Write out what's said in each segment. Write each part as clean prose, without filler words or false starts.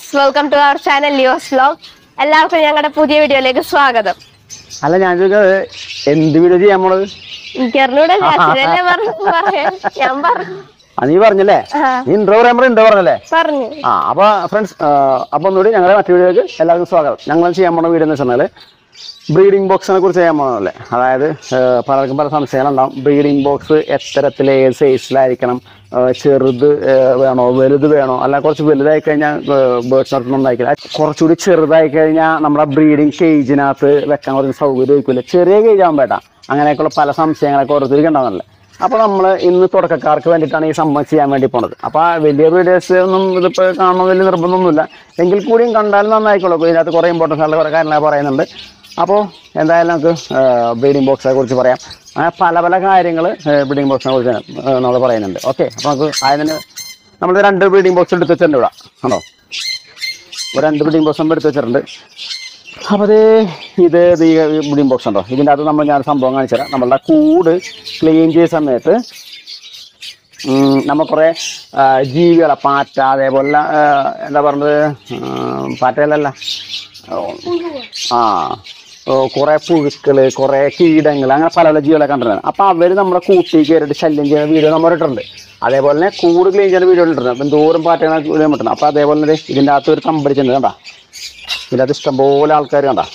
friends, welcome to our channel LEO's VLOG. എല്ലാവർക്കും ഞങ്ങളുടെ പുതിയ വീഡിയോയിലേക്ക് സ്വാഗതം. അല്ല ഞാൻ ചോദിച്ചത് എന്ത് വീഡിയോ ചെയ്യാൻ പോണത്? ഇക്കർനൂടെ കാത്തിരല്ലേ ഞാൻ പറഞ്ഞു. നീ പറഞ്ഞല്ലേ? നീ ഇൻട്രോ പറയാൻ ഇൻട്രോ പറഞ്ഞല്ലേ? പറഞ്ഞു. ആ അപ്പോൾ ഫ്രണ്ട്സ് അപ്പോൾ ഒന്നുകൂടി ഞങ്ങളുടെ മറ്റു വീഡിയോയിലേക്ക് എല്ലാവർക്കും സ്വാഗതം. ഞങ്ങൾ ചെയ്യാൻ പോണ വീഡിയോ എന്ന് വെച്ചാൽ ബ്രീഡിംഗ് ബോക്സിനെ കുറിച്ച് ചെയ്യാൻ പോകണമല്ലേ? അതായത് പലർക്കും പല സംശയങ്ങളുണ്ടാകും. ബ്രീഡിംഗ് ബോക്സ് എത്തരത്തിൽ ഏത് സൈസിലായിരിക്കണം, ചെറുത് വേണോ വലുത് വേണോ, അല്ല കുറച്ച് വലുതായി കഴിഞ്ഞാൽ ബേർഡ്സ് നടത്തണം ഉണ്ടായിക്കില്ല, കുറച്ചുകൂടി ചെറുതായി കഴിഞ്ഞാൽ നമ്മുടെ ബ്രീഡിംഗ് കേജിനകത്ത് വെക്കാൻ കുറച്ച് സൗകര്യം വയ്ക്കില്ല, ചെറിയ കേജാകുമ്പോൾ വേണ്ട, അങ്ങനെയൊക്കെയുള്ള പല സംശയങ്ങളൊക്കെ ഓരോരുത്തർക്ക് ഉണ്ടാകുന്നില്ല. അപ്പോൾ നമ്മൾ ഇന്ന് തുടക്കക്കാർക്ക് വേണ്ടിയിട്ടാണ് ഈ സംഭവം ചെയ്യാൻ വേണ്ടി പോണത്. അപ്പോൾ വലിയ വീഡിയോസ് ഒന്നും ഇതിപ്പോൾ കാണണം വലിയ നിർബന്ധമൊന്നുമില്ല, എങ്കിൽ കൂടിയും കണ്ടാലും നന്നായിക്കോളൂ. ഇതിനകത്ത് കുറേ ഇമ്പോർട്ടൻസ് ആയിട്ടുള്ള കുറേ കാര്യങ്ങൾ പറയുന്നുണ്ട്. അപ്പോൾ എന്തായാലും നമുക്ക് ബ്രീഡിംഗ് ബോക്സിനെ കുറിച്ച് പറയാം. അങ്ങനെ പല പല കാര്യങ്ങൾ ബ്രീഡിംഗ് ബോക്സിനെ കുറിച്ച് നമ്മൾ പറയുന്നുണ്ട്. ഓക്കെ, അപ്പോൾ നമുക്ക് അതിന് നമ്മൾ രണ്ട് ബ്രീഡിംഗ് ബോക്സ് എടുത്ത് വെച്ചിട്ടുണ്ട് ഇവിടെ, ആണോ? രണ്ട് ബ്രീഡിംഗ് ബോക്സ് നമ്മൾ എടുത്ത് വെച്ചിട്ടുണ്ട്. അപ്പോൾ ഇത് ഈ ബ്രീഡിംഗ് ബോക്സ് ഉണ്ടോ, ഇതിൻ്റെ അകത്ത് നമ്മൾ ഞാൻ സംഭവം കാണിച്ചു തരാം. നമ്മളുടെ കൂട് ക്ലീൻ ചെയ്യുന്ന സമയത്ത് നമ്മൾ കുറേ ജീവികളെ, പാറ്റ, അതേപോലെ എന്താ പറഞ്ഞത്, പാറ്റകളല്ല, ആ കുറേ പുഴുക്കൾ, കുറേ കീടങ്ങൾ, അങ്ങനെ പല പല ജീവികളെ കണ്ടിരുന്നത്. അപ്പോൾ അവർ നമ്മുടെ കൂട്ടി കയറിയിട്ട് ശല്യം ചെയ്യുന്ന വീഡിയോ നമ്മൾ ഇട്ടിട്ടുണ്ട്. അതേപോലെ തന്നെ കൂട് ക്ലീൻ ചെയ്യുന്ന വീഡിയോ ഇട്ടിട്ടുണ്ട്. എന്തോരം പാറ്റകളെ കിട്ടുന്നത്. അപ്പോൾ അതേപോലെ തന്നെ ഇതിൻ്റെ അകത്ത് ഒരു തമ്പടിച്ചിട്ടുണ്ട്, കണ്ടാ? ഇതിൻ്റെ അകത്ത് ഇഷ്ടംപോലെ ആൾക്കാർ, കണ്ടാ?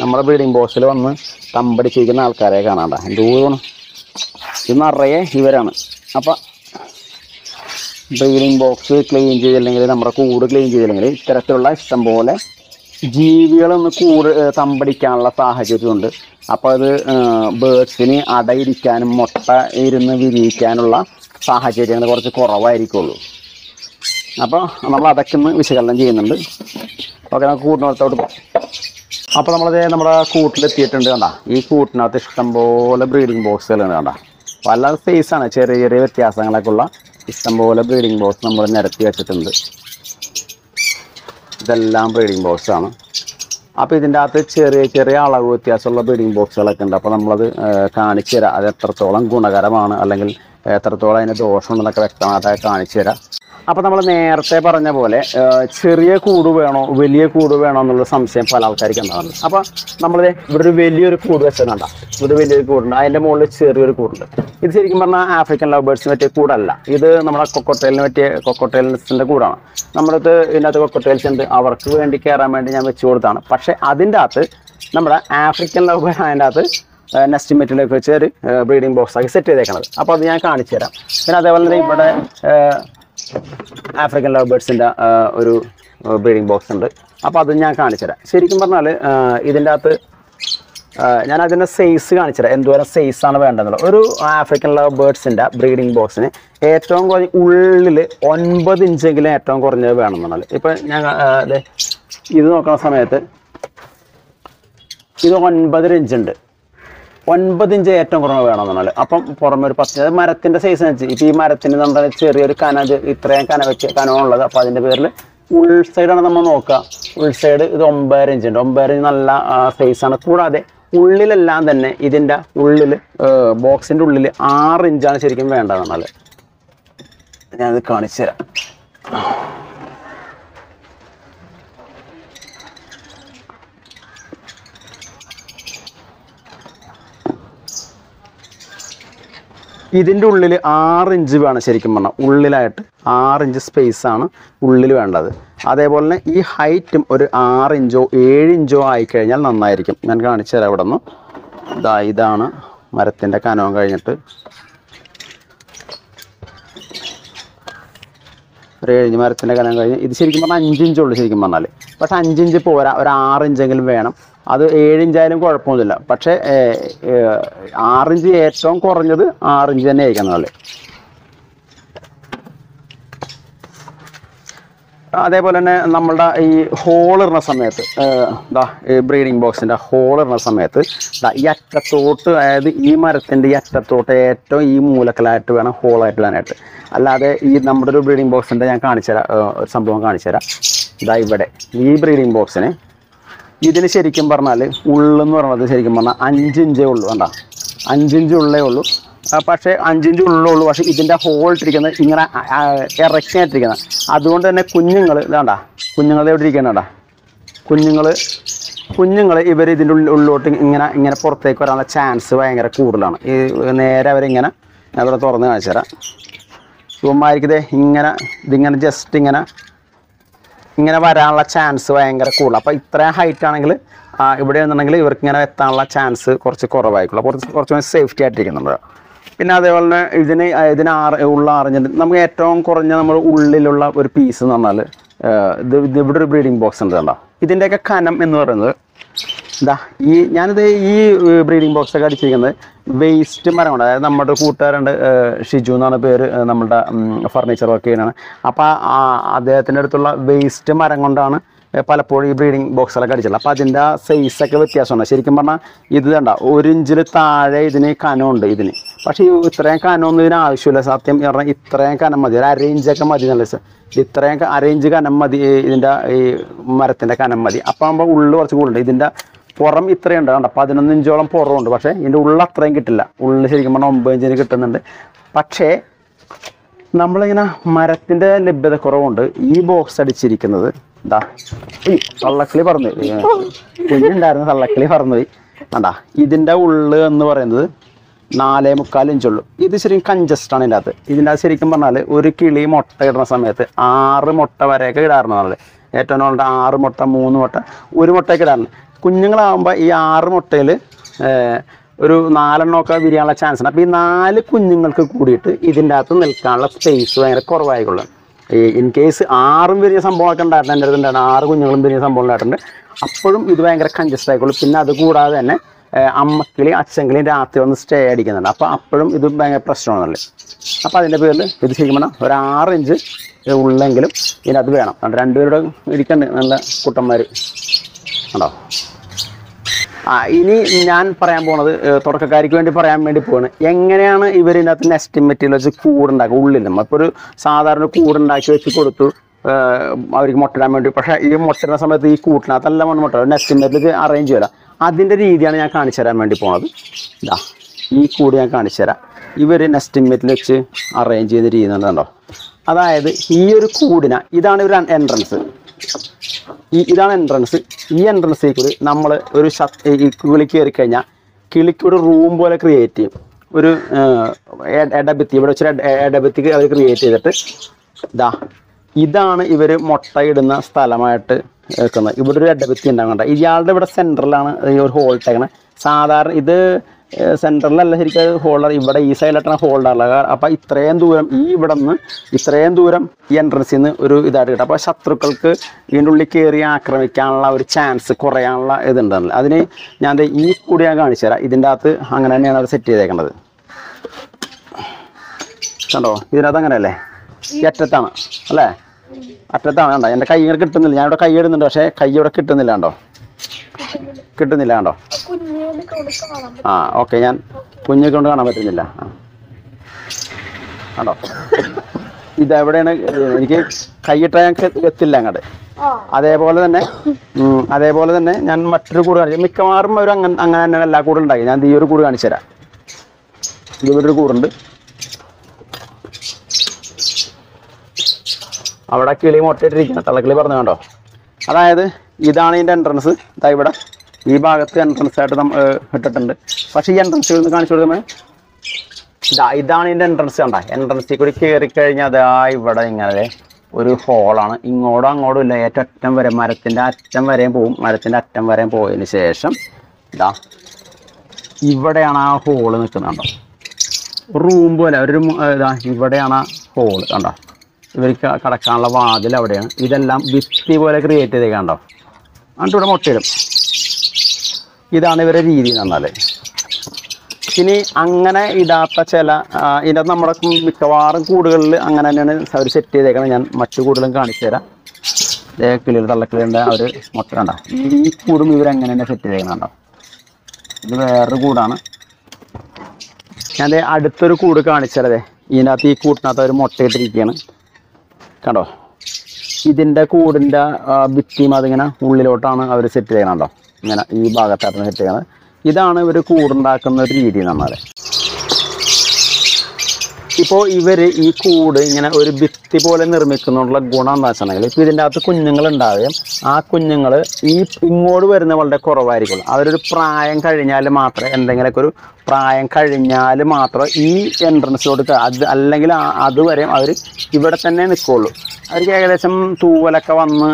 നമ്മുടെ ബ്രീഡിംഗ് ബോക്സിൽ വന്ന് തമ്പടിച്ചിരിക്കുന്ന ആൾക്കാരെ കാണാണ്ട, എന്തോരം ഇത് നിറയെ ഇവരാണ്. അപ്പം ബ്രീഡിംഗ് ബോക്സ് ക്ലീൻ ചെയ്തില്ലെങ്കിൽ, നമ്മുടെ കൂട് ക്ലീൻ ചെയ്തില്ലെങ്കിൽ ഇത്തരത്തിലുള്ള ഇഷ്ടംപോലെ ജീവികളൊന്ന് കൂട് തമ്പടിക്കാനുള്ള സാഹചര്യമുണ്ട്. അപ്പോൾ അത് ബേർഡ്സിന് അടയിരിക്കാനും മുട്ട ഇരുന്ന് വിരിയിക്കാനുള്ള സാഹചര്യങ്ങൾ കുറച്ച് കുറവായിരിക്കുള്ളൂ. അപ്പോൾ നമ്മൾ അതൊക്കെ ഒന്ന് വിശകലനം ചെയ്യുന്നുണ്ട്. ഓക്കെ, നമുക്ക് കൂട്ടിനകത്തോട്ട് പോകാം. അപ്പോൾ നമ്മളത് നമ്മുടെ കൂട്ടിലെത്തിയിട്ടുണ്ട്, കണ്ടാ? ഈ കൂട്ടിനകത്ത് ഇഷ്ടംപോലെ ബ്രീഡിംഗ് ബോക്സുകളുണ്ട്, കണ്ടാ? പല സൈസാണ്, ചെറിയ ചെറിയ വ്യത്യാസങ്ങളൊക്കെ ഉള്ള ഇഷ്ടംപോലെ ബ്രീഡിംഗ് ബോക്സ് നമ്മൾ നിരത്തി വെച്ചിട്ടുണ്ട്. ഇതെല്ലാം ബ്രീഡിംഗ് ബോക്സാണ്. അപ്പോൾ ഇതിൻ്റെ അകത്ത് ചെറിയ ചെറിയ അളവ് വ്യത്യാസമുള്ള ബ്രീഡിംഗ് ബോക്സുകളൊക്കെ ഉണ്ട്. അപ്പോൾ നമ്മളത് കാണിച്ചു തരാം, അത് എത്രത്തോളം ഗുണകരമാണ് അല്ലെങ്കിൽ എത്രത്തോളം അതിന് ദോഷമുണ്ടെന്നൊക്കെ വ്യക്തമായിട്ട് കാണിച്ചു തരാം. അപ്പോൾ നമ്മൾ നേരത്തെ പറഞ്ഞ പോലെ ചെറിയ കൂട് വേണോ വലിയ കൂട് വേണോ എന്നുള്ള സംശയം പല ആൾക്കാർക്ക് ഉണ്ടാകും. അപ്പോൾ നമ്മളത് ഇവിടെ ഒരു വലിയൊരു കൂട് വെച്ചതുകൊണ്ടാണ്, ഇവിടെ വലിയൊരു കൂടുണ്ട്, അതിൻ്റെ മുകളിൽ ചെറിയൊരു കൂടുണ്ട്. ഇത് ശരിക്കും പറഞ്ഞാൽ ആഫ്രിക്കൻ ലവ് ബേർഡ്സിന് പറ്റിയ കൂടല്ല, ഇത് നമ്മുടെ കൊക്കോട്ടേലിന് പറ്റിയ കൊക്കോട്ടേൽസിൻ്റെ കൂടാണ്. നമ്മുടെ അടുത്ത് ഇതിനകത്ത് കൊക്കോട്ടേൽസ് ഉണ്ട്, അവർക്ക് വേണ്ടി കയറാൻ വേണ്ടി ഞാൻ വെച്ച് കൊടുത്താണ്. പക്ഷേ അതിൻ്റെ അകത്ത് നമ്മുടെ ആഫ്രിക്കൻ ലവ് ബേർഡ് അതിൻ്റെ അകത്ത് നെസ്റ്റ് മെറ്റീരിയലൊക്കെ വെച്ച് ഒരു ബ്രീഡിംഗ് ബോക്സാക്കി സെറ്റ് ചെയ്തേക്കണത്. അപ്പോൾ അത് ഞാൻ കാണിച്ചു തരാം. പിന്നെ അതേപോലെ തന്നെ ഇവിടെ ആഫ്രിക്കൻ ലവ് ബേർഡ്സിൻ്റെ ഒരു ബ്രീഡിംഗ് ബോക്സ് ഉണ്ട്, അപ്പോൾ അത് ഞാൻ കാണിച്ചു തരാം. ശരിക്കും പറഞ്ഞാൽ ഇതിൻ്റെ അകത്ത് ഞാൻ അതിൻ്റെ സൈസ് കാണിച്ചു തരാം, എന്തോരം സൈസാണ് വേണ്ടതെന്നുള്ളത്. ഒരു ആഫ്രിക്കൻ ലവ് ബേർഡ്സിൻ്റെ ബ്രീഡിംഗ് ബോക്സിന് ഏറ്റവും കുറഞ്ഞ ഉള്ളിൽ 9 ഇഞ്ചെങ്കിലും ഏറ്റവും കുറഞ്ഞത് വേണമെന്നുള്ളത്. ഇപ്പം ഞാൻ ഇത് നോക്കുന്ന സമയത്ത് ഇത് 9.5 ഇഞ്ചുണ്ട്, 9 ഇഞ്ച് ഏറ്റവും കുറവ് വേണമെന്നുള്ളത്. അപ്പം പുറമെ ഒരു 10, അത് മരത്തിൻ്റെ സൈസിന് വെച്ച്. ഇപ്പോൾ ഈ മരത്തിന് നമ്മുടെ ചെറിയൊരു കന, ഇത്രയും കന വെച്ച് കനമുള്ളത്. അപ്പോൾ അതിൻ്റെ പേരിൽ ഉൾ സൈഡാണ് നമ്മൾ നോക്കുക. ഉൾ സൈഡ് ഇത് 9.5 ഇഞ്ചുണ്ട്, 9.5 ഇഞ്ച് നല്ല സൈസാണ്. കൂടാതെ ഉള്ളിലെല്ലാം തന്നെ ഇതിൻ്റെ ഉള്ളിൽ ബോക്സിൻ്റെ ഉള്ളിൽ 6 ഇഞ്ചാണ് ശരിക്കും വേണ്ടതെന്നുള്ളത്. ഞാനത് കാണിച്ചു തരാം. ഇതിൻ്റെ ഉള്ളിൽ 6 ഇഞ്ച് വേണം ശരിക്കും പറഞ്ഞാൽ, ഉള്ളിലായിട്ട് 6 ഇഞ്ച് സ്പേസാണ് ഉള്ളിൽ വേണ്ടത്. അതേപോലെ തന്നെ ഈ ഹൈറ്റും ഒരു 6 ഇഞ്ചോ 7 ഇഞ്ചോ ആയിക്കഴിഞ്ഞാൽ നന്നായിരിക്കും. ഞാൻ കാണിച്ചു തരാം ഇവിടെ നിന്ന്. ഇതാ, ഇതാണ് മരത്തിൻ്റെ കനവും കഴിഞ്ഞിട്ട് 7 ഇഞ്ച് മരത്തിൻ്റെ കനം കഴിഞ്ഞ്. ഇത് ശരിക്കും പറഞ്ഞാൽ 5 ഇഞ്ചുള്ളൂ ശരിക്കും പറഞ്ഞാൽ. പക്ഷേ 5 ഇഞ്ച് പോരാ, ഒരു 6 ഇഞ്ചെങ്കിലും വേണം. അത് 7 ഇഞ്ചായാലും കുഴപ്പമൊന്നുമില്ല, പക്ഷേ 6 ഇഞ്ച് ഏറ്റവും കുറഞ്ഞത് 6 ഇഞ്ച് തന്നെ ആയിരിക്കും എന്നുള്ളത്. അതേപോലെ തന്നെ നമ്മളുടെ ഈ ഹോളിടുന്ന സമയത്ത്, ദാ ബ്രീഡിംഗ് ബോക്സിൻ്റെ ഹോളിടുന്ന സമയത്ത് ഈ അറ്റത്തോട്ട്, അതായത് ഈ മരത്തിൻ്റെ ഈ അറ്റത്തോട്ട് ഏറ്റവും ഈ മൂലക്കലായിട്ട് വേണം ഹോളായിട്ട് ഇടാനായിട്ട്. അല്ലാതെ ഈ നമ്മുടെ ഒരു ബ്രീഡിംഗ് ബോക്സിൻ്റെ ഞാൻ കാണിച്ചു തരാം, ഒരു സംഭവം കാണിച്ചു തരാം. ഇതാ ഇവിടെ ഈ ബ്രീഡിംഗ് ബോക്സിന് ഇതിന് ശരിക്കും പറഞ്ഞാൽ ഉള്ളെന്ന് പറയുന്നത് ശരിക്കും പറഞ്ഞാൽ 5 ഇഞ്ചേ ഉള്ളൂ, കണ്ടാ? 5 ഇഞ്ച് ഉള്ളേ ഉള്ളൂ. Pashe Anjinju Lolo was eating the whole trigger in erection trigger. I don't know Kuningala Kuningala Triganada Kuningala every loading in a port taker on a chance wearing a curlan. Never another tornado. So my ingana, dingana just dingana. ഇങ്ങനെ വരാനുള്ള chance ഭയങ്കര കൂടുതൽ അപ്പോൾ ഇത്ര height ആണെങ്കിൽ ഇവിടെ ആണെന്നുണ്ടെങ്കിൽ ഇവർക്ക് ഇങ്ങനെ എത്താനുള്ള ചാൻസ് കുറച്ച് കുറവായിക്കുള്ള കുറച്ച് സേഫ്റ്റി ആയിട്ടിരിക്കുന്നുണ്ട് പിന്നെ അതേപോലെ ഇതിന് ഉള്ള അറിഞ്ഞിട്ട് നമുക്ക് ഏറ്റവും കുറഞ്ഞ നമ്മൾ ഉള്ളിലുള്ള ഒരു പീസ് എന്ന് പറഞ്ഞാൽ ഇത് ഇവിടെ ഒരു ബ്രീഡിംഗ് ബോക്സ് ഉണ്ട് കണ്ടോ ഇതിന്റെയൊക്കെ കനം എന്ന് പറയുന്നത് ദാ ഈ ഞാനിത് ഈ ബ്രീഡിംഗ് ബോക്സ് ഒക്കെ അടിച്ചിരിക്കുന്നത് വേസ്റ്റ് മരമാണ് അതായത് നമ്മുടെ കൂട്ടുകാരുണ്ട് ഷിജു എന്നാണ് പേര് നമ്മുടെ ഫർണിച്ചർ വർക്ക് ചെയ്യുന്നതാണ് അപ്പോൾ അദ്ദേഹത്തിൻ്റെ അടുത്തുള്ള വേസ്റ്റ് മരം കൊണ്ടാണ് പലപ്പോഴും ഈ ബ്രീഡിംഗ് ബോക്സുകളൊക്കെ അടിച്ചത് അപ്പോൾ അതിൻ്റെ ആ സൈസൊക്കെ വ്യത്യാസമാണ് ശരിക്കും പറഞ്ഞാൽ ഇത് കണ്ട ഒരു ഇഞ്ചിൽ താഴെ ഇതിന് കനമുണ്ട് ഇതിന് പക്ഷേ ഇത്രയും കനമൊന്നും ഇതിന് ആവശ്യമില്ല സത്യം പറഞ്ഞാൽ ഇത്രയും കനം മതി ഒരു അരയിഞ്ചൊക്കെ മതി നല്ല ഇത്രയും അരയിഞ്ച് കനം മതി ഇതിൻ്റെ ഈ മരത്തിൻ്റെ കനം മതി അപ്പോൾ ആകുമ്പോൾ ഉള്ളു കുറച്ച് കൂടുതലുണ്ട് ഇതിൻ്റെ പുറം ഇത്രയുണ്ട് കണ്ട 11 ഇഞ്ചോളം പുറമുണ്ട് പക്ഷേ ഇതിൻ്റെ ഉള്ളിൽ അത്രയും കിട്ടില്ല ഉള്ളിൽ ശരിക്കും പറഞ്ഞാൽ 9 ഇഞ്ചിന് കിട്ടുന്നുണ്ട് പക്ഷേ നമ്മളിങ്ങനെ മരത്തിൻ്റെ ലഭ്യത കുറവുണ്ട് ഈ ബോക്സ് അടിച്ചിരിക്കുന്നത് എന്താ തള്ളക്കിളി പറന്നു കുഞ്ഞുണ്ടായിരുന്ന തള്ളക്കിളി പറന്നുപോയി കണ്ടാ ഇതിൻ്റെ ഉള്ളു എന്ന് പറയുന്നത് 4.25 ഇഞ്ചുള്ളൂ ഇത് ശരിക്കും കഞ്ചസ്റ്റാണ് ഇതിൻ്റെ അകത്ത് ഇതിൻ്റെ അകത്ത് ശരിക്കും പറഞ്ഞാൽ ഒരു കിളി മുട്ട ഇടുന്ന സമയത്ത് 6 മുട്ട വരെയൊക്കെ ഇടാറുണ്ട് ഏറ്റവും നല്ല 6 മുട്ട 3 മുട്ട 1 മുട്ടയൊക്കെ ഇടാറുണ്ട് കുഞ്ഞുങ്ങളാകുമ്പോൾ ഈ 6 മുട്ടയിൽ ഒരു 4 എണ്ണമൊക്കെ വിരിയാനുള്ള ചാൻസ് ഉണ്ട് അപ്പോൾ ഈ 4 കുഞ്ഞുങ്ങൾക്ക് കൂടിയിട്ട് ഇതിൻ്റെ അകത്ത് നിൽക്കാനുള്ള സ്പേസ് ഭയങ്കര കുറവായിക്കൊള്ളും ഈ ഇൻ കേസ് 6 വിരിയ സംഭവമൊക്കെ ഉണ്ടായിരുന്നു എൻ്റെ അടുത്ത് ഉണ്ടായിരുന്നു 6 കുഞ്ഞുങ്ങളും വിരിയ സംഭവം ഉണ്ടായിട്ടുണ്ട് അപ്പോഴും ഇത് ഭയങ്കര കഞ്ചസ്റ്റ് ആയിക്കൊള്ളും പിന്നെ അതുകൂടാതെ തന്നെ അമ്മക്കിളി അച്ഛൻകിളിയും രാത്രി വന്ന് സ്റ്റേ അടിക്കുന്നുണ്ട് അപ്പോൾ അപ്പോഴും ഇത് ഭയങ്കര പ്രശ്നമാണല്ലേ അപ്പോൾ അതിൻ്റെ പേരിൽ ഇത് ശരിക്കും വേണം ഒരു 6 ഇഞ്ച് ഉള്ളെങ്കിലും ഇതിനകത്ത് വേണം കാരണം 2 പേരുടെ ഇരിക്കണ്ട് നല്ല കുട്ടന്മാർ ഉണ്ടോ ഇനി ഞാൻ പറയാൻ പോണത് തുടക്കക്കാർക്ക് വേണ്ടി പറയാൻ വേണ്ടി പോവാണ് എങ്ങനെയാണ് ഇവരിതിനകത്ത് നെസ്റ്റ് മെറ്റീരിയൽ വെച്ച് കൂടുണ്ടാക്കുക ഉള്ളിൽ നമ്മളിപ്പോൾ ഒരു സാധാരണ കൂടുണ്ടാക്കി വെച്ച് കൊടുത്തു അവർക്ക് മുട്ടയിടാൻ വേണ്ടി പക്ഷേ ഈ മുട്ടയുടെ സമയത്ത് ഈ കൂട്ടിനകത്തെല്ലാം മുട്ട നെസ്റ്റ് മെറ്റീരിയൽ അറേഞ്ച് ചെയ്യാം അതിൻ്റെ രീതിയാണ് ഞാൻ കാണിച്ചു തരാൻ വേണ്ടി പോണത് ഇതാ ഈ കൂട് ഞാൻ കാണിച്ചു തരാം ഇവർ നെസ്റ്റ് മെറ്റീരിയൽ വെച്ച് അറേഞ്ച് ചെയ്ത് രീതിയുണ്ടോ അതായത് ഈ ഒരു കൂടിന ഇതാണ് ഒരു എൻട്രൻസ് ഇതാണ് എൻട്രൻസ് ഈ എൻട്രൻസിൽ കൂടി നമ്മൾ ഒരു കിളി കയറി കഴിഞ്ഞാൽ കിളിക്കൊരു റൂം പോലെ ക്രിയേറ്റ് ചെയ്യും ഒരു എടബെത്തി ഇവിടെ വെച്ചൊരു എടബെത്തിക്ക് അവർ ക്രിയേറ്റ് ചെയ്തിട്ട് ഇതാ ഇതാണ് ഇവർ മുട്ട ഇടുന്ന സ്ഥലമായിട്ട് വെക്കുന്നത് ഇവിടെ ഒരു എടബെത്തി ഉണ്ടാകണ്ട ഇയാളുടെ ഇവിടെ സെൻറ്ററിലാണ് ഈ ഒരു ഹോൾ ഇട്ടേക്കണത് സാധാരണ ഇത് സെൻറ്ററിലല്ല ശരിക്കും ഹോൾഡർ ഇവിടെ ഈ സൈഡിലായിട്ടാണ് ഹോൾഡറുള്ളത് അപ്പോൾ ഇത്രയും ദൂരം ഈ ഇവിടെ നിന്ന് ഇത്രയും ദൂരം ഈ എൻട്രൻസിൽ നിന്ന് ഒരു ഇതായിട്ട് കിട്ടും അപ്പോൾ ശത്രുക്കൾക്ക് ഇതിൻ്റെ ഉള്ളിൽ കയറി ആക്രമിക്കാനുള്ള ഒരു ചാൻസ് കുറയാനുള്ള ഇതുണ്ടല്ലോ അതിന് ഞാൻ ഈ കൂടി ഞാൻ കാണിച്ചു തരാം ഇതിൻ്റെ അകത്ത് അങ്ങനെ തന്നെയാണ് അവർ സെറ്റ് ചെയ്തേക്കുന്നത് കണ്ടോ ഇതിനകത്ത് അങ്ങനെയല്ലേ അറ്റത്താണ് അല്ലേ അറ്റത്താണ് കണ്ടോ എൻ്റെ കൈ ഇങ്ങനെ കിട്ടുന്നില്ല ഞാനിവിടെ കൈ ഇടുന്നുണ്ട് പക്ഷേ കൈ ഇവിടെ കിട്ടുന്നില്ല കണ്ടോ കിട്ടുന്നില്ല കണ്ടോ ആ ഓക്കെ ഞാൻ കുഞ്ഞിനെ കൊണ്ട് കാണാൻ പറ്റുന്നില്ല ആണോ ഇതെവിടെയാണ് എനിക്ക് കൈയിട്ട ഞാൻ എത്തില്ല അങ്ങോട്ട് അതേപോലെ തന്നെ ഞാൻ മറ്റൊരു കൂട് കാണിച്ചു മിക്കവാറും അവർ അങ്ങനെ തന്നെ എല്ലാ കൂടും ഉണ്ടാക്കി ഞാൻ ഈ ഒരു കൂട് കാണിച്ചു തരാം ഇവിടെ ഒരു കൂടുണ്ട് അവിടെ കിളി മുട്ടയിട്ടിരിക്കണം തള്ളക്കിളി പറഞ്ഞു കണ്ടോ അതായത് ഇതാണ് ഇതിൻ്റെ എൻട്രൻസ് ഇതാ ഇവിടെ ഈ ഭാഗത്ത് എൻട്രൻസ് ആയിട്ട് നമ്മൾ ഇട്ടിട്ടുണ്ട് പക്ഷേ ഈ എൻട്രൻസിൽ നിന്ന് കാണിച്ചു കൊടുക്കുമ്പോൾ ഇതാ ഇതാണ് ഇതിൻ്റെ എൻട്രൻസ് കണ്ട എൻട്രൻസിൽ കൂടി കയറി കഴിഞ്ഞാൽ അതാ ഇവിടെ ഇങ്ങനെ ഒരു ഹോളാണ് ഇങ്ങോട്ടും അങ്ങോട്ടും ഇല്ല ഏറ്റവും അറ്റം വരെ മരത്തിൻ്റെ അറ്റം വരെയും പോവും മരത്തിൻ്റെ അറ്റം വരെയും പോയതിന് ശേഷം ഇതാ ഇവിടെയാണ് ആ ഹോള് നിൽക്കുന്നത് കണ്ടോ റൂം പോലെ ഒരു ഇതാ ഇവിടെയാണ് ആ ഹോള് കണ്ടോ ഇവർക്ക് കടക്കാനുള്ള വാതിൽ അവിടെയാണ് ഇതെല്ലാം ഭിത്തി പോലെ ക്രിയേറ്റ് ചെയ്ത് കണ്ടോ എന്നിട്ട് ഇവിടെ മുട്ടയിടും ഇതാണ് ഇവരുടെ രീതി എന്ന് പറഞ്ഞാൽ ഇനി അങ്ങനെ ഇടാത്ത ചില ഇതിനകത്ത് നമ്മുടെ മിക്കവാറും കൂടുകളിൽ അങ്ങനെ തന്നെയാണ് അവർ സെറ്റ് ചെയ്തേക്കണം ഞാൻ മറ്റു കൂടുതലും കാണിച്ചു തരാം കിളികൾ തള്ളക്കിളിയുണ്ട് അവർ മുട്ട കണ്ട ഈ കൂടും ഇവരങ്ങനെ തന്നെ സെറ്റ് ചെയ്തേക്കണുണ്ടോ ഇത് വേറൊരു കൂടാണ് ഞാൻ അടുത്തൊരു കൂട് കാണിച്ചു തരതേ ഇതിനകത്ത് ഈ കൂട്ടിനകത്ത് അവർ മുട്ടയിട്ടിരിക്കുകയാണ് കണ്ടോ ഇതിൻ്റെ കൂടിൻ്റെ ഭിത്തിയും അതിങ്ങനെ ഉള്ളിലോട്ടാണ് അവർ സെറ്റ് ചെയ്യണുണ്ടോ ഇങ്ങനെ ഈ ഭാഗത്തായിരുന്നു സെറ്റ് ചെയ്യണത് ഇതാണ് ഇവർ കൂടുണ്ടാക്കുന്ന ഒരു രീതി എന്ന് പറഞ്ഞാൽ ഇപ്പോൾ ഇവർ ഈ കൂട് ഇങ്ങനെ ഒരു ഭിത്തി പോലെ നിർമ്മിക്കുന്നുള്ള ഗുണം എന്താ വെച്ചിട്ടുണ്ടെങ്കിൽ ഇപ്പോൾ ഇതിൻ്റെ അകത്ത് കുഞ്ഞുങ്ങളുണ്ടാവുകയും ആ കുഞ്ഞുങ്ങൾ ഈ ഇങ്ങോട്ട് വരുന്ന വളരെ കുറവായിരിക്കും. അവരൊരു പ്രായം കഴിഞ്ഞാൽ മാത്രമേ എന്തെങ്കിലുമൊക്കെ ഒരു പ്രായം കഴിഞ്ഞാൽ മാത്രമേ ഈ എൻട്രൻസിലോട്ട് അത് അല്ലെങ്കിൽ അതുവരെയും അവർ ഇവിടെ തന്നെ നിൽക്കുകയുള്ളൂ. അവർക്ക് ഏകദേശം തൂവലൊക്കെ വന്ന്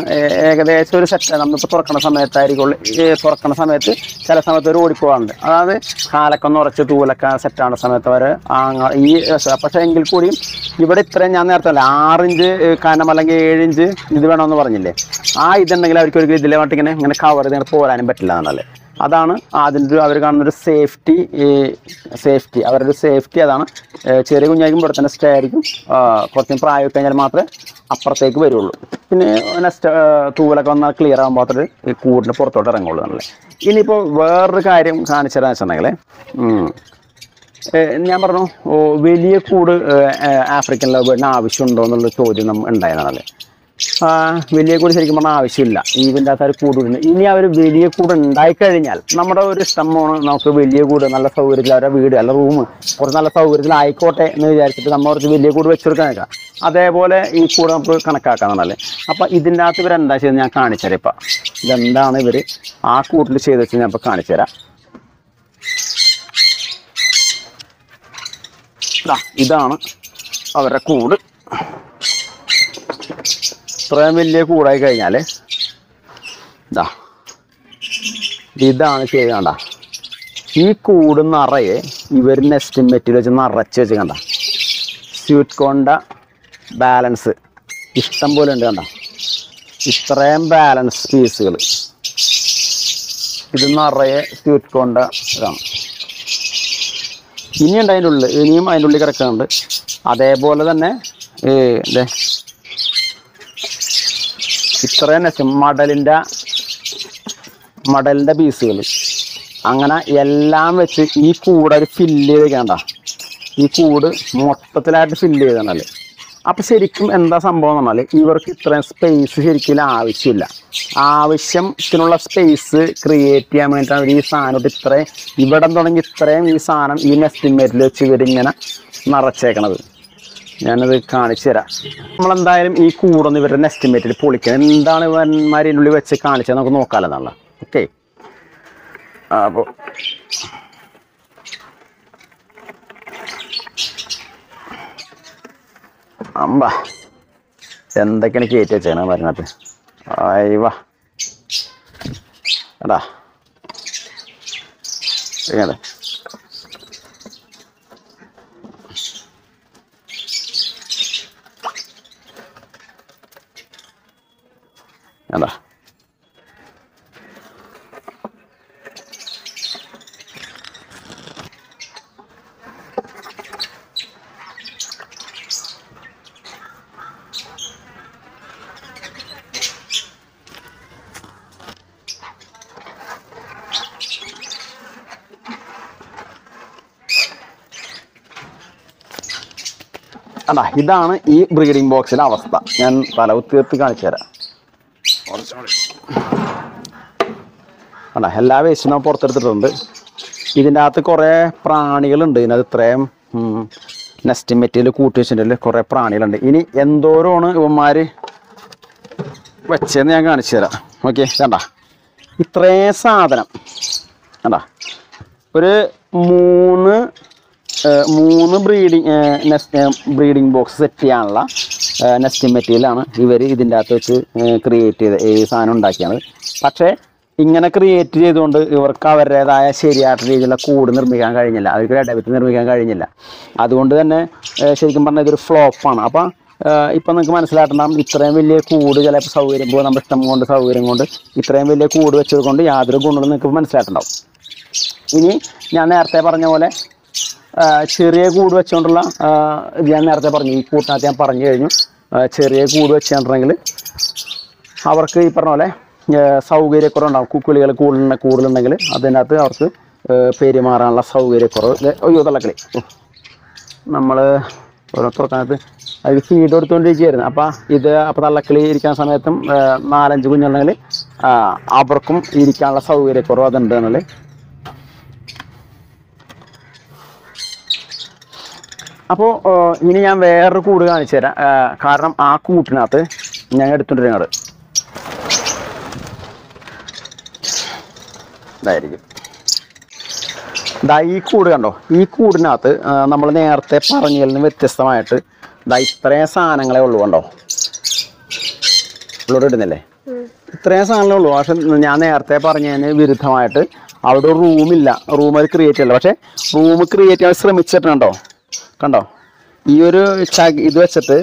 ഏകദേശം ഒരു സെറ്റ് നമ്മളിപ്പോൾ തുറക്കണ സമയത്തായിരിക്കുള്ളൂ. തുറക്കണ സമയത്ത് ചില സമയത്ത് ഒരു ഓടിപ്പോകാറുണ്ട്. അതായത് കാലൊക്കെ ഒന്ന് ഉറച്ച് തൂവലൊക്കെ സെറ്റാണ് സമയത്ത് അവർ ഈ പക്ഷേ എങ്കിൽ കൂടിയും ഇവിടെ ഇത്രയും ഞാൻ നേരത്തെ അല്ല 6 ഇഞ്ച് കനം അല്ലെങ്കിൽ 7 ഇഞ്ച് ഇത് വേണമെന്ന് പറഞ്ഞില്ലേ, ആ ഇതുണ്ടെങ്കിൽ അവർക്ക് ഒരു ഇതിലെ മട്ടിങ്ങനെ ഇങ്ങനെ കവർ ചെയ്ത് പോരാനും പറ്റില്ല എന്നല്ലേ. അതാണ് അതിൻ്റെ അവർ കാണുന്നൊരു സേഫ്റ്റി അവരുടെ സേഫ്റ്റി അതാണ്. ചെറിയ കുഞ്ഞായിരിക്കും ഇവിടെ തന്നെ സ്റ്റേ ആയിരിക്കും. കുറച്ചും പ്രായം കഴിഞ്ഞാൽ മാത്രമേ അപ്പുറത്തേക്ക് വരുള്ളൂ. പിന്നെ നെക്സ്റ്റ് തൂവലൊക്കെ വന്നാൽ ക്ലിയർ ആകാൻ മാത്രമേ ഈ കൂടിന് പുറത്തോട്ട് ഇറങ്ങുള്ളൂ എന്നല്ലേ. ഇനിയിപ്പോൾ വേറൊരു കാര്യം കാണിച്ചതെന്ന് വെച്ചിട്ടുണ്ടെങ്കിൽ ഞാൻ പറഞ്ഞു വലിയ കൂട് ആഫ്രിക്കൻ ലവ് ബേർഡിന് ആവശ്യമുണ്ടോ എന്നുള്ള ചോദ്യം നമ്മൾ ഉണ്ടായിരുന്നതല്ലേ. വലിയ കൂട് ശരിക്കും പറഞ്ഞാൽ ആവശ്യമില്ല. ഇതിൻ്റെ അകത്ത് ഒരു കൂടുണ്ട്. ഇനി അവർ വലിയ കൂട് ഉണ്ടായിക്കഴിഞ്ഞാൽ നമ്മുടെ ഒരു ഇഷ്ടമാണ് നമുക്ക് വലിയ കൂട് നല്ല സൗകര്യത്തിൽ അവരുടെ വീട് അല്ല റൂം കുറച്ച് നല്ല സൗകര്യത്തിലായിക്കോട്ടെ എന്ന് വിചാരിച്ചിട്ട് നമ്മൾ കുറച്ച് വലിയ കൂട് വെച്ച് കൊടുക്കാൻ നിൽക്കാം. അതേപോലെ ഈ കൂടെ നമുക്ക് കണക്കാക്കാമെന്നല്ലേ. അപ്പോൾ ഇതിൻ്റെ അകത്ത് ഇവരെന്താ ചെയ്തത് ഞാൻ കാണിച്ചു തരാം. ഇപ്പം ഇതെന്താണ് ഇവർ ആ കൂട്ടിൽ ചെയ്ത് വെച്ച് ഞാൻ ഇപ്പോൾ കാണിച്ചു തരാം. ഇതാണ് അവരുടെ കൂട്. ഇത്രയും വലിയ കൂടായി കഴിഞ്ഞാൽ ഇതാ ഇതാണ് ചെയ്യണ്ട. ഈ കൂട് നിറയെ ഇവർ നെസ്റ്റ് മെറ്റീരിയൽ വെച്ച് നിറച്ച് വെച്ച് കണ്ട സ്വീറ്റ് കോണ്ട ബാലൻസ് ഇഷ്ടം പോലെ ഉണ്ട്. കണ്ട ഇത്രയും ബാലൻസ് പീസുകൾ ഇത് നിറയെ സ്വീറ്റ് കോണ്ട ഇതാണ്. ഇനിയുണ്ട് അതിൻ്റെ ഉള്ളിൽ, ഇനിയും അതിൻ്റെ ഉള്ളിൽ കിടക്കുന്നുണ്ട്. അതേപോലെ തന്നെ ഇത്രയും നെസ്റ്റ് മടലിൻ്റെ പീസുകൾ അങ്ങനെ എല്ലാം വെച്ച് ഈ കൂട് അവർ ഫില്ല് ചെയ്ത് വെക്കണ്ട. ഈ കൂട് മൊത്തത്തിലായിട്ട് ഫില്ല് ചെയ്തതല്ലേ. അപ്പോൾ ശരിക്കും എന്താ സംഭവം എന്ന് പറഞ്ഞാൽ ഇവർക്ക് ഇത്രയും സ്പേസ് ശരിക്കും ആവശ്യമില്ല. ആവശ്യത്തിനുള്ള സ്പേസ് ക്രിയേറ്റ് ചെയ്യാൻ വേണ്ടിയിട്ടാണ് അവർ ഈ സാധനമായിട്ട് ഇത്രയും ഇവിടെ തുടങ്ങി ഇത്രയും ഈ സാധനം ഈ നെസ്റ്റിമേറ്റിൽ വെച്ച് ഇവരിങ്ങനെ നിറച്ചേക്കണത്. ഞാനത് കാണിച്ചു തരാം. നമ്മളെന്തായാലും ഈ കൂടൊന്ന് ഇവരുടെ എസ്റ്റിമേറ്റിൽ പൊളിക്കണം. എന്താണ് ഇവന്മാരിനുള്ളിൽ വെച്ച് കാണിച്ചാൽ നമുക്ക് നോക്കാമല്ലോ. ഓക്കെ, അപ്പോൾ അമ്പ എന്തൊക്കെയാണ് കയറ്റി വെച്ചാണ് പറഞ്ഞത്. അയ്യവാ എടാ എങ്ങനെ അതാ അതാ ഇതാണ് ഈ ബ്രീഡിംഗ് ബോക്സിലെ അവസ്ഥ. ഞാൻ തലവുത്തീർത്ത് കാണിച്ചു തരാം. അല്ല എല്ലാ വേസ്റ്റും നമ്മൾ പുറത്തെടുത്തിട്ടുണ്ട്. ഇതിൻ്റെ അകത്ത് കുറേ പ്രാണികളുണ്ട്. ഇതിനകത്ത് ഇത്രയും നെസ്റ്റ് മെറ്റീരിയൽ കൂട്ടി വെച്ചിട്ടുണ്ടെങ്കിൽ കുറേ പ്രാണികളുണ്ട്. ഇനി എന്തോരമാണ് ഇവന്മാർ വെച്ചതെന്ന് ഞാൻ കാണിച്ചു തരാം. ഓക്കെ, കണ്ട ഇത്രയും സാധനം കണ്ട ഒരു മൂന്ന് ബ്രീഡിംഗ് ബോക്സ് സെറ്റ് ചെയ്യാനുള്ള നെസ്റ്റ് മെറ്റീരിയലാണ് ഇവർ ഇതിൻ്റെ അകത്ത് വെച്ച് ക്രിയേറ്റ് ചെയ്ത് ഈ സാധനം ഉണ്ടാക്കിയാണ്. പക്ഷേ ഇങ്ങനെ ക്രിയേറ്റ് ചെയ്തുകൊണ്ട് ഇവർക്ക് അവരുടേതായ ശരിയായിട്ടുള്ള രീതിയിലുള്ള കൂട് നിർമ്മിക്കാൻ കഴിഞ്ഞില്ല. അവർക്ക് ഇടവിട്ട് നിർമ്മിക്കാൻ കഴിഞ്ഞില്ല. അതുകൊണ്ട് തന്നെ ശരിക്കും പറഞ്ഞാൽ ഇതൊരു ഫ്ലോപ്പാണ്. അപ്പം ഇപ്പം നിങ്ങൾക്ക് മനസ്സിലാക്കണം ഇത്രയും വലിയ കൂട് ചിലപ്പോൾ സൗകര്യം പോകും. നമ്മുടെ ഇഷ്ടം കൊണ്ട് സൗകര്യം കൊണ്ട് ഇത്രയും വലിയ കൂട് വെച്ചതുകൊണ്ട് യാതൊരു ഗുണങ്ങളും നിങ്ങൾക്ക് മനസ്സിലായിട്ടുണ്ടാവും. ഇനി ഞാൻ നേരത്തെ പറഞ്ഞ പോലെ ചെറിയ കൂട് വെച്ചുകൊണ്ടുള്ള ഇത് ഞാൻ നേരത്തെ പറഞ്ഞു. ഈ കൂട്ടിനകത്ത് ഞാൻ പറഞ്ഞു കഴിഞ്ഞു. ചെറിയ കൂട് വെച്ചിട്ടുണ്ടെങ്കിൽ അവർക്ക് ഈ പറഞ്ഞ പോലെ സൗകര്യക്കുറവുണ്ടാകും. കുക്കിളികൾ കൂടുതലുണ്ടെങ്കിൽ അതിനകത്ത് അവർക്ക് പെരുമാറാനുള്ള സൗകര്യക്കുറവ്. അയ്യോ തള്ളക്കളി നമ്മൾ തുറക്കാനകത്ത് അതിൽ ഫീഡ് കൊടുത്തുകൊണ്ടിരിക്കുകയായിരുന്നു. അപ്പോൾ തള്ളക്കളി ഇരിക്കാൻ സമയത്തും 4-5 കുഞ്ഞുണ്ടെങ്കിൽ അവർക്കും ഇരിക്കാനുള്ള സൗകര്യക്കുറവ് അതുണ്ട് എന്നല്ലേ. അപ്പോൾ ഇനി ഞാൻ വേറൊരു കൂട് കാണിച്ചു തരാം. കാരണം ആ കൂട്ടിനകത്ത് ഞാൻ എടുത്തിട്ടുണ്ട്. ഞങ്ങൾ ഇതായിരിക്കും ദാ ഈ കൂട് കണ്ടോ. ഈ കൂടിനകത്ത് നമ്മൾ നേരത്തെ പറഞ്ഞതിൽ നിന്ന് വ്യത്യസ്തമായിട്ട് ദാ ഇത്രയും സാധനങ്ങളെ ഉള്ളൂ. കണ്ടോ ഉള്ളോട്ട് ഇടുന്നില്ലേ, ഇത്രയും സാധനങ്ങളേ ഉള്ളൂ. പക്ഷെ ഞാൻ നേരത്തെ പറഞ്ഞതിന് വിരുദ്ധമായിട്ട് അവിടെ ഒരു റൂമില്ല, റൂം അത് ക്രിയേറ്റ് ചെയ്യില്ല. പക്ഷേ റൂം ക്രിയേറ്റ് ചെയ്യാൻ ശ്രമിച്ചിട്ടുണ്ടോ. കണ്ടോ ഈ ഒരു ഇത് വെച്ചിട്ട്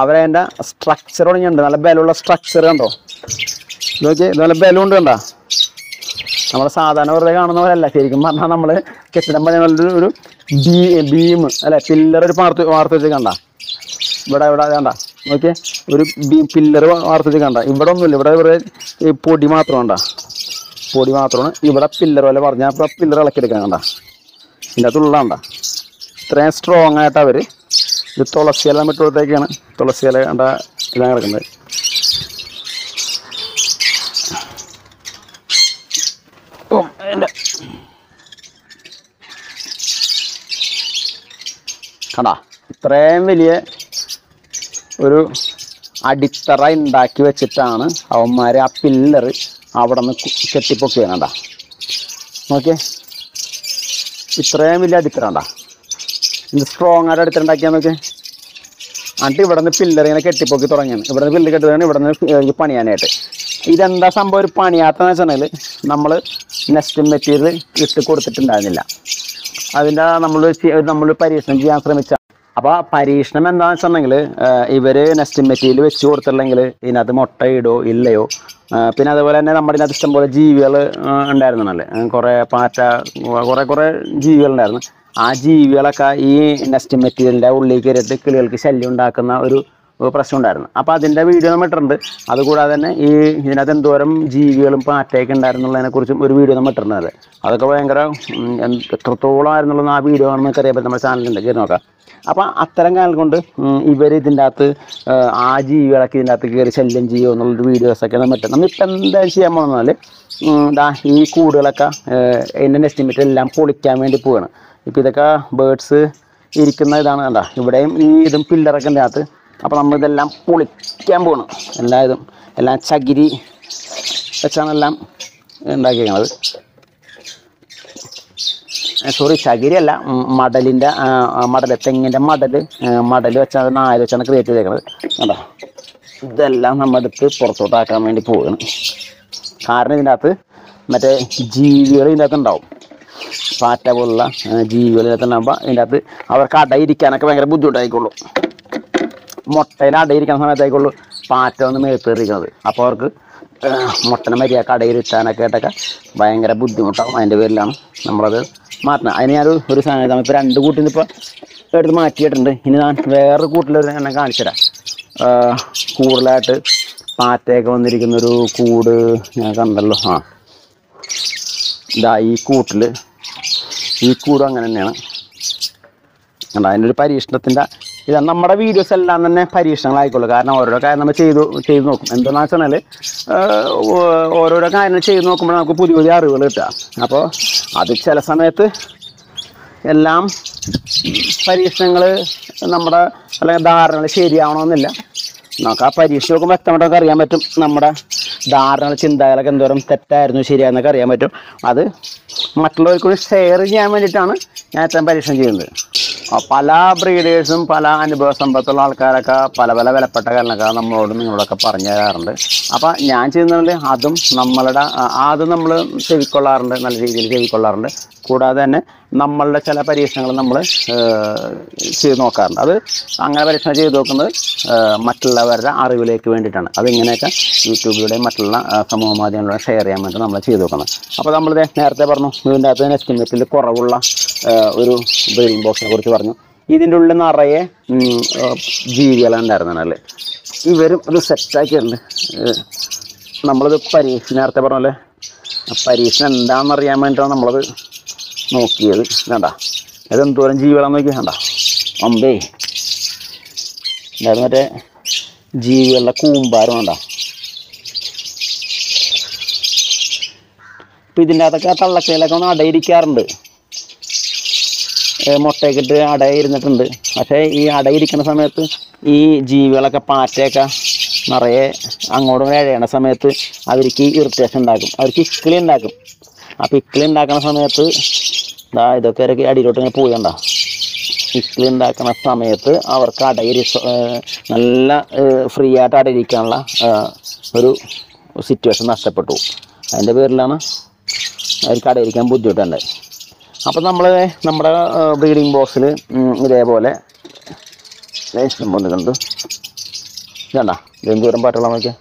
അവരതിൻ്റെ സ്ട്രക്ചർ തുടങ്ങിയിട്ടുണ്ട്. നല്ല ബലമുള്ള സ്ട്രക്ചർ കണ്ടോ. ഇത് നോക്കി, നല്ല ബലമുണ്ട്. കണ്ടോ നമ്മൾ സാധാരണ വെറുതെ കാണുന്നവരല്ല. ശരിക്കും പറഞ്ഞാൽ നമ്മൾ കെട്ടിടം പണികളുടെ ഒരു ബീം അല്ലെ പില്ലർ ഒരു വാർത്ത വെച്ച് കണ്ട. ഇവിടെ ഇവിടെ കണ്ട നോക്കിയേ, ഒരു പില്ലർ വാർത്ത വെച്ച് കണ്ട. ഇവിടെ ഒന്നുമില്ല, ഇവിടെ ഇവിടെ പൊടി മാത്രം കണ്ട, പൊടി മാത്രമാണ്. ഇവിടെ പില്ലർ പോലെ പറഞ്ഞാൽ അപ്പോൾ പില്ലർ ഇളക്കിയെടുക്കാൻ കണ്ട. ഇതിൻ്റെ അകത്തുള്ള കണ്ട ഇത്രയും സ്ട്രോങ് ആയിട്ട് അവർ ഇത് തുളസി ഇല മറ്റുള്ളത്തേക്കാണ്. തുളസി ഇല കണ്ട ഇതാണ് കിടക്കുന്നത്. കണ്ടാ ഇത്രയും വലിയ ഒരു അടിത്തറ ഉണ്ടാക്കി വെച്ചിട്ടാണ് അവന്മാർ ആ പില്ലർ അവിടെ നിന്ന് കെട്ടിപ്പൊക്കി വേണ്ട. നോക്കിയേ ഇത്രയും വലിയ അടിത്തറ ഉണ്ടാ, ഇത് സ്ട്രോങ് ആയിട്ട് അടിത്തറ ഉണ്ടാക്കിയാൽ നോക്കിയേ. എന്നിട്ട് ഇവിടെ നിന്ന് പില്ലർ ഇങ്ങനെ കെട്ടിപ്പൊക്കി തുടങ്ങിയാണ്. ഇവിടെ നിന്ന് പില്ലർ കെട്ടിയാണ് ഇവിടെ നിന്ന് പണിയാനായിട്ട്. ഇതെന്താ സംഭവം ഒരു പണിയാത്തെന്ന് വെച്ചിട്ടുണ്ടെങ്കിൽ നമ്മൾ നെക്സ്റ്റ് മെറ്റീരിയൽ ഇട്ട് കൊടുത്തിട്ടുണ്ടായിരുന്നില്ല. അതിൻ്റെ നമ്മൾ പരീക്ഷണം ചെയ്യാൻ ശ്രമിച്ചാൽ അപ്പോൾ പരീക്ഷണം എന്താണെന്ന് വെച്ചിട്ടുണ്ടെങ്കിൽ ഇവർ നെക്സ്റ്റ് മെറ്റീരിയൽ വെച്ച് കൊടുത്തില്ലെങ്കിൽ ഇതിനകത്ത് മുട്ട ഇടോ ഇല്ലയോ. പിന്നെ അതുപോലെ തന്നെ നമ്മുടെ ഇതിനകത്ത് ഇഷ്ടംപോലെ ജീവികൾ ഉണ്ടായിരുന്നല്ലേ, കുറേ പാറ്റ കുറേ ജീവികളുണ്ടായിരുന്നു. ആ ജീവികളൊക്കെ ഈ നെക്സ്റ്റ് മെറ്റീരിയലിൻ്റെ ഉള്ളിൽ കയറിയിട്ട് കിളികൾക്ക് ശല്യം ഉണ്ടാക്കുന്ന ഒരു പ്രശ്നം ഉണ്ടായിരുന്നു. അപ്പോൾ അതിൻ്റെ വീഡിയോ നമ്മൾ ഇട്ടിട്ടുണ്ട്. അതുകൂടാതെ തന്നെ ഈ ഇതിനകത്ത് എന്തോരം ജീവികളും പാറ്റയൊക്കെ ഉണ്ടായിരുന്നുള്ളതിനെക്കുറിച്ചും ഒരു വീഡിയോ നമ്മൾ ഇട്ടിട്ടുണ്ട്. അതൊക്കെ ഭയങ്കര എത്രത്തോളമായിരുന്നുള്ളതെന്ന് ആ വീഡിയോ ആണെന്ന് അറിയാൻ പറ്റും. നമ്മുടെ ചാനലിൻ്റെ കയറി നോക്കാം. അപ്പോൾ അത്തരം കാലം കൊണ്ട് ഇവർ ഇതിൻ്റെ അകത്ത് ആ ജീവികളൊക്കെ ഇതിൻ്റെ അകത്ത് കയറി ശല്യം ചെയ്യുമോ എന്നുള്ളൊരു വീഡിയോസൊക്കെ നമ്മൾ ഇട്ടു. നമ്മളിപ്പോൾ എന്താ ചെയ്യാൻ പോകുന്നാൽ ഈ കൂടുകളൊക്കെ എൻ്റെ എസ്റ്റിമേറ്റ് എല്ലാം പൊളിക്കാൻ വേണ്ടി പോവുകയാണ്. ഇപ്പോൾ ഇതൊക്കെ ബേർഡ്സ് ഇരിക്കുന്ന ഇതാണ്. കണ്ട ഇവിടെയും ഈ ഇതും പില്ലറൊക്കെ ഇതിൻ്റെ അകത്ത്. അപ്പോൾ നമ്മളിതെല്ലാം പൊളിക്കാൻ പോകണം. എല്ലാം ചകിരി വെച്ചാണ് എല്ലാം ഉണ്ടാക്കിയത്. സോറി ചകിരിയല്ല, മടൽ തെങ്ങിൻ്റെ മടൽ വെച്ചാൽ നാല് വെച്ചാണ് ക്രിയേറ്റ് ചെയ്തേക്കുന്നത്. കണ്ടോ ഇതെല്ലാം നമ്മളെടുത്ത് പുറത്തോട്ടാക്കാൻ വേണ്ടി പോവുകയാണ്. കാരണം ഇതിൻ്റെ അകത്ത് മറ്റേ ജീവികൾ ഇതിൻ്റെ അകത്ത് ഉണ്ടാവും. പാറ്റ പോലുള്ള ജീവികൾ ഇതിനകത്ത് ഉണ്ടാകുമ്പോൾ ഇതിൻ്റെ അകത്ത് അവർക്ക് അടയിരിക്കാനൊക്കെ ഭയങ്കര ബുദ്ധിമുട്ടായിക്കോളൂ. മുട്ടയിൽ അടയിരിക്കുന്ന സമയത്തായിക്കോളൂ പാറ്റ ഒന്ന് മേത്തേറിയിരിക്കുന്നത്. അപ്പോൾ അവർക്ക് മുട്ടനെ മര്യാദക്ക് അടയിരിക്കാനൊക്കെ ആയിട്ടൊക്കെ ഭയങ്കര ബുദ്ധിമുട്ടാകും. അതിൻ്റെ പേരിലാണ് നമ്മളത് മാറ്റണം. അതിന് ഞാനൊരു സാധനം ഇപ്പോൾ രണ്ട് കൂട്ടിൽ നിന്ന് ഇപ്പോൾ എടുത്ത് മാറ്റിയിട്ടുണ്ട്. ഇനി ഞാൻ വേറൊരു കൂട്ടിലൊരു എന്നെ കാണിച്ചു തരാം. കൂടുതലായിട്ട് പാറ്റയൊക്കെ വന്നിരിക്കുന്നൊരു കൂട് ഞാൻ കണ്ടല്ലോ. ഇതാ ഈ കൂട് അങ്ങനെ തന്നെയാണ്. കണ്ട അതിൻ്റെ ഒരു പരീക്ഷണത്തിൻ്റെ ഇതാണ്. നമ്മുടെ വീഡിയോസ് എല്ലാം തന്നെ പരീക്ഷണങ്ങളായിക്കോളൂ. കാരണം ഓരോരോ കാര്യം നമ്മൾ ചെയ്ത് നോക്കും. എന്താണെന്ന് വെച്ചാൽ ഓരോരോ കാര്യങ്ങൾ ചെയ്ത് നോക്കുമ്പോൾ നമുക്ക് പുതിയ പുതിയ അറിവുകൾ കിട്ടുക. അപ്പോൾ അത് ചില സമയത്ത് എല്ലാം പരീക്ഷണങ്ങൾ നമ്മുടെ അല്ലെങ്കിൽ ധാരണകൾ ശരിയാവണമെന്നില്ല. നമുക്ക് ആ പരീക്ഷ നോക്കുമ്പോൾ വ്യക്തമായിട്ടൊക്കെ അറിയാൻ പറ്റും നമ്മുടെ ധാരണകൾ ചിന്തകളൊക്കെ എന്തോരം തെറ്റായിരുന്നു ശരിയായെന്നൊക്കെ അറിയാൻ പറ്റും. അത് മറ്റുള്ളവർക്കൂടി ഷെയർ ചെയ്യാൻ വേണ്ടിയിട്ടാണ് ഞാൻ ഇത്തരം പരീക്ഷണം ചെയ്യുന്നത്. പല ബ്രീഡേഴ്സും പല അനുഭവ സമ്പത്തുള്ള ആൾക്കാരൊക്കെ പല പല വിലപ്പെട്ട കാരണമൊക്കെ നമ്മളോട് നിങ്ങളോടൊക്കെ പറഞ്ഞു തരാറുണ്ട്. അപ്പോൾ ഞാൻ ചെയ്യുന്നതിൽ അതും നമ്മളുടെ അത് നമ്മൾ ചെവിക്കൊള്ളാറുണ്ട്, നല്ല രീതിയിൽ ചെവിക്കൊള്ളാറുണ്ട്. കൂടാതെ തന്നെ നമ്മളുടെ ചില പരീക്ഷണങ്ങൾ നമ്മൾ ചെയ്ത് നോക്കാറുണ്ട്. അത് അങ്ങനെ പരീക്ഷണം ചെയ്ത് നോക്കുന്നത് മറ്റുള്ളവരുടെ അറിവിലേക്ക് വേണ്ടിയിട്ടാണ്. അതിങ്ങനെയൊക്കെ യൂട്യൂബിലൂടെയും മറ്റുള്ള സമൂഹ മാധ്യമങ്ങളിലൂടെ ഷെയർ ചെയ്യാൻ വേണ്ടി നമ്മൾ ചെയ്ത് നോക്കുന്നത്. അപ്പോൾ നമ്മൾ നേരത്തെ പറഞ്ഞു ഇതിൻ്റെ അകത്ത് എസ്റ്റിമേറ്റിൽ കുറവുള്ള ഒരു ബ്രീഡിംഗ് ബോക്സിനെ കുറിച്ച് പറഞ്ഞു. ഇതിൻ്റെ ഉള്ളിൽ നിറയെ ജീവികളുണ്ടായിരുന്നാണല്ലേ. ഇവരും ഒരു സെറ്റാക്കിയിട്ടുണ്ട്. നമ്മളത് പരീക്ഷ നേരത്തെ പറഞ്ഞ പോലെ പരീക്ഷ എന്താണെന്നറിയാൻ വേണ്ടിയിട്ടാണ് നമ്മളത് നോക്കിയത്. വേണ്ട ഇതെന്തോരം ജീവികളാണെന്ന് നോക്കി. വേണ്ട അമ്പേ എന്തായിരുന്നു മറ്റേ ജീവികളുടെ കൂമ്പാരം. വേണ്ട ഇപ്പം ഇതിൻ്റെ അകത്തൊക്കെ തള്ളക്കയിലൊക്കെ ഒന്ന് അടയിരിക്കാറുണ്ട്. മുട്ടയൊക്കെ അടയിരുന്നിട്ടുണ്ട്. പക്ഷേ ഈ അടയിരിക്കുന്ന സമയത്ത് ഈ ജീവികളൊക്കെ പാറ്റയൊക്കെ നിറയെ അങ്ങോട്ടും ഇഴയണ സമയത്ത് അവർക്ക് ഇറിറ്റേഷൻ ഉണ്ടാക്കും, അവർക്ക് ഇക്കിളി ഉണ്ടാക്കും. അപ്പോൾ ഇക്കിളി ഉണ്ടാക്കുന്ന സമയത്ത് ഇതാ ഇതൊക്കെ അവർക്ക് അടിയിലോട്ട് ഇങ്ങനെ പോകണ്ട. ഇക്കിളി ഉണ്ടാക്കുന്ന സമയത്ത് അവർക്ക് അടയിരി നല്ല ഫ്രീ ആയിട്ട് അടയിരിക്കാനുള്ള ഒരു സിറ്റുവേഷൻ നഷ്ടപ്പെട്ടു. അതിൻ്റെ പേരിലാണ് അവർക്ക് അടയിരിക്കാൻ ബുദ്ധിമുട്ടുണ്ടായി. അപ്പം നമ്മൾ നമ്മുടെ ബ്രീഡിംഗ് ബോക്സിൽ ഇതേപോലെ ഇഷ്ടം പോലെ കണ്ട് ഇതാണ്ടാ ഇതെന്ത് ദൂരം പാട്ടുള്ള നോക്കിയാൽ.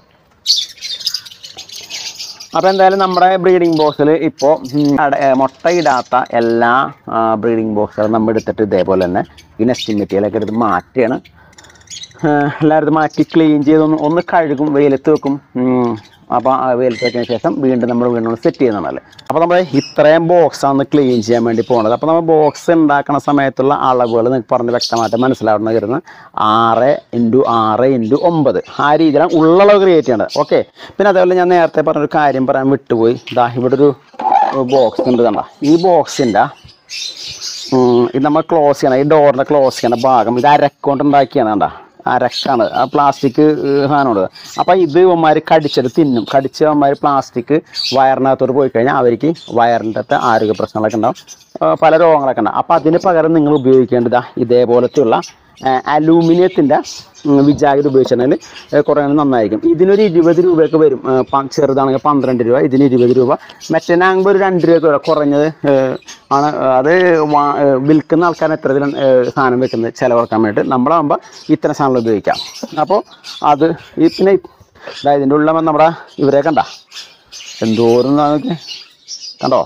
അപ്പോൾ എന്തായാലും നമ്മുടെ ബ്രീഡിംഗ് ബോക്സിൽ ഇപ്പോൾ മുട്ടയിടാത്ത എല്ലാ ബ്രീഡിംഗ് ബോക്സുകളും നമ്മൾ എടുത്തിട്ട് ഇതേപോലെ തന്നെ ഈ നെസ്റ്റിംഗ് മെറ്റീരിയലൊക്കെ എടുത്ത് മാറ്റുകയാണ്. എല്ലായിടത്തും മാറ്റി ക്ലീൻ ചെയ്തൊന്ന് കഴുകും, വെയിലത്ത് വെക്കും. അപ്പോൾ ആ വെയിലത്ത് വെച്ചതിന് ശേഷം വീണ്ടും നമ്മൾ സെറ്റ് ചെയ്യുന്നതാണല്ലേ. അപ്പോൾ നമ്മൾ ഇത്രയും ബോക്സാണ് ക്ലീൻ ചെയ്യാൻ വേണ്ടി പോകുന്നത്. അപ്പോൾ നമ്മൾ ബോക്സ് ഉണ്ടാക്കുന്ന സമയത്തുള്ള അളവുകൾ നിങ്ങൾക്ക് പറഞ്ഞ് വ്യക്തമായിട്ട് മനസ്സിലാവുന്ന കരുതുന്ന 6x6x9 ആ രീതിയിലാണ് ഉള്ളളവ് ക്രിയേറ്റ് ചെയ്യേണ്ടത്. ഓക്കെ, പിന്നെ അതേപോലെ ഞാൻ നേരത്തെ പറഞ്ഞൊരു കാര്യം പറയാൻ വിട്ടുപോയി. ഇതാ ഇവിടെ ഒരു ബോക്സ് ഉണ്ട് കണ്ട. ഈ ബോക്സിൻ്റെ ഇത് നമ്മൾ ക്ലോസ് ചെയ്യണം, ഈ ഡോറിൻ്റെ ക്ലോസ് ചെയ്യണ ഭാഗം ഇത് അരക്കൊണ്ട് ഉണ്ടാക്കിയാണ് കണ്ട. അരക്കാണ് ആ പ്ലാസ്റ്റിക് സാധനമുള്ളത്. അപ്പോൾ ഇത് ഇവന്മാർ കടിച്ചത് തിന്നും. കടിച്ച് അവന്മാർ പ്ലാസ്റ്റിക് വയറിനകത്തോട് പോയി കഴിഞ്ഞാൽ അവർക്ക് വയറിൻ്റെ ആരോഗ്യ പ്രശ്നങ്ങളൊക്കെ ഉണ്ടാവും, പല രോഗങ്ങളൊക്കെ ഉണ്ടാവും. അപ്പോൾ അതിന് പകരം നിങ്ങൾ ഉപയോഗിക്കേണ്ടത് ഇതേപോലത്തെയുള്ള അലൂമിനിയത്തിൻ്റെ വിജാഗിരി ഉപയോഗിച്ചാൽ കുറേ നന്നായിരിക്കും. ഇതിനൊരു 20 രൂപയൊക്കെ വരും. ചെറുതാണെങ്കിൽ 12 രൂപ, ഇതിന് 20 രൂപ. മറ്റേനാകുമ്പോൾ ഒരു 2 രൂപയൊക്കെ വരും കുറഞ്ഞത് ആണ്. അത് വിൽക്കുന്ന ആൾക്കാരെ എത്ര ഇതിലും സാധനം വെക്കുന്നത് ചിലവർക്കാൻ വേണ്ടി നമ്മളാകുമ്പോൾ ഇത്തരം സാധനങ്ങൾ ഉപയോഗിക്കാം. അപ്പോൾ അത് പിന്നെ ഇതിൻ്റെ ഉള്ള നമ്മുടെ ഇവരെ കണ്ട എന്തോരം കണ്ടോ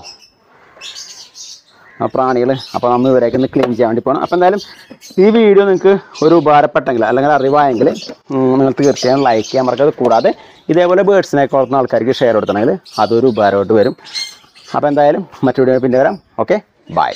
പ്രാണികൾ. അപ്പോൾ നമ്മൾ ഇവരെയൊക്കെ ഒന്ന് ക്ലീൻ ചെയ്യാൻ വേണ്ടി പോകണം. അപ്പോൾ എന്തായാലും ഈ വീഡിയോ നിങ്ങൾക്ക് ഒരു ഉപകാരപ്പെട്ടെങ്കിൽ അല്ലെങ്കിൽ അറിവായെങ്കിൽ നിങ്ങൾ തീർച്ചയായും ലൈക്ക് ചെയ്യാൻ മറക്കരുത്. കൂടാതെ ഇതേപോലെ ബേർഡ്സിനെ വളർത്തുന്ന ആൾക്കാർക്ക് ഷെയർ കൊടുത്തണമെങ്കിൽ അതൊരു ഉപകാരമായിട്ട് വരും. അപ്പോൾ എന്തായാലും മറ്റു വീഡിയോ പിന്നെ വരാം. Okay, by.